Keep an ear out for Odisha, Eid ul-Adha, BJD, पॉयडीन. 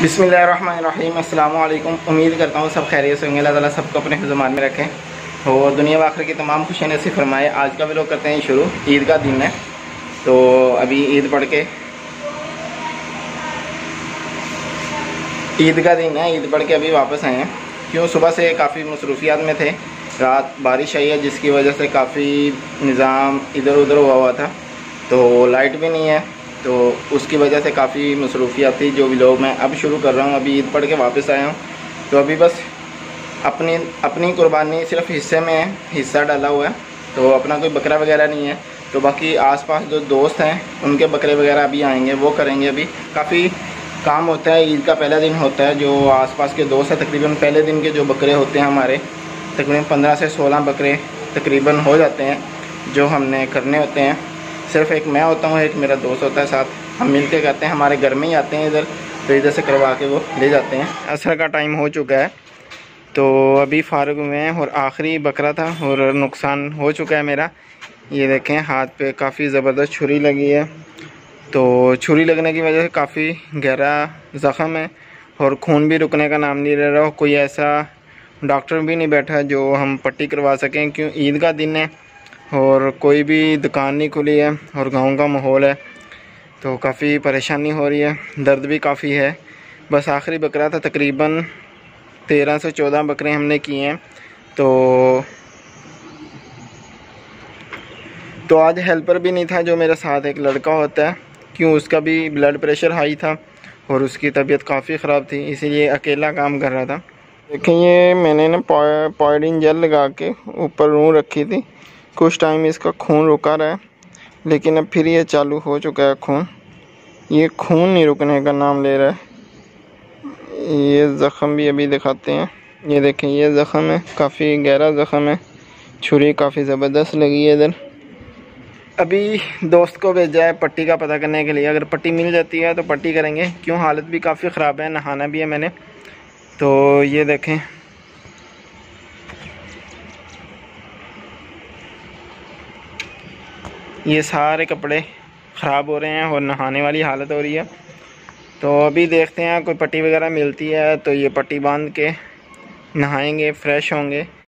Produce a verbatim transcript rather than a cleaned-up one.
बिस्मिल्लाहिर्रहमानिर्रहीम। अस्सलामु अलैकुम। उम्मीद करता हूँ सब खैरियत से होंगे। अल्लाह ताला सबको अपने हिफ़्ज़-ए-मान में रखें और दुनिया व आखिरत की तमाम खुशियाँ नसीब फरमाए। आज का व्लॉग करते हैं शुरू। ईद का दिन है तो अभी ईद पढ़ के ईद का दिन है ईद पढ़ के अभी वापस आए हैं, क्यों सुबह से काफ़ी मसरूफियात में थे। रात बारिश आई है जिसकी वजह से काफ़ी निज़ाम इधर उधर हुआ हुआ था, तो लाइट भी नहीं है, तो उसकी वजह से काफ़ी मसरूफियात थी। जो व्लॉग मैं अब शुरू कर रहा हूँ, अभी ईद पढ़ के वापस आया हूँ, तो अभी बस अपनी अपनी कुर्बानी सिर्फ हिस्से में है, हिस्सा डाला हुआ है, तो अपना कोई बकरा वगैरह नहीं है। तो बाकी आसपास जो दोस्त हैं उनके बकरे वगैरह अभी आएंगे, वो करेंगे। अभी काफ़ी काम होता है, ईद का पहला दिन होता है। जो आसपास के दोस्त हैं तकरीबन पहले दिन के जो बकरे होते हैं हमारे, तकरीबन पंद्रह से सोलह बकरे तकरीबन हो जाते हैं जो हमने करने होते हैं। सिर्फ एक मैं होता हूँ, एक मेरा दोस्त होता है, साथ हम मिल के करते हैं। हमारे घर में ही आते हैं इधर, तो इधर से करवा के वो ले जाते हैं। असर का टाइम हो चुका है तो अभी फारग हुए हैं और आखिरी बकरा था और नुकसान हो चुका है मेरा। ये देखें हाथ पे काफ़ी ज़बरदस्त छुरी लगी है, तो छुरी लगने की वजह से काफ़ी गहरा ज़ख़म है और खून भी रुकने का नाम नहीं ले रहा। कोई ऐसा डॉक्टर भी नहीं बैठा जो हम पट्टी करवा सकें, क्यों ईद का दिन है और कोई भी दुकान नहीं खुली है और गांव का माहौल है, तो काफ़ी परेशानी हो रही है, दर्द भी काफ़ी है। बस आखिरी बकरा था, तकरीबन तेरह से चौदह बकरे हमने किए हैं। तो तो आज हेल्पर भी नहीं था, जो मेरे साथ एक लड़का होता है, क्यों उसका भी ब्लड प्रेशर हाई था और उसकी तबीयत काफ़ी ख़राब थी, इसीलिए अकेला काम कर रहा था। देखिए ये मैंने ना पॉयडीन जेल लगा के ऊपर रूँ रखी थी, कुछ टाइम इसका खून रुका रहा है, लेकिन अब फिर ये चालू हो चुका है खून। ये खून नहीं रुकने का नाम ले रहा है। ये ज़ख़म भी अभी दिखाते हैं। ये देखें ये ज़ख़म है, काफ़ी गहरा ज़ख़म है, छुरी काफ़ी ज़बरदस्त लगी है इधर। अभी दोस्त को भेजा है पट्टी का पता करने के लिए, अगर पट्टी मिल जाती है तो पट्टी करेंगे, क्यों हालत भी काफ़ी ख़राब है, नहाना भी है मैंने। तो ये देखें ये सारे कपड़े ख़राब हो रहे हैं और नहाने वाली हालत हो रही है। तो अभी देखते हैं कोई पट्टी वगैरह मिलती है तो ये पट्टी बांध के नहाएंगे, फ्रेश होंगे।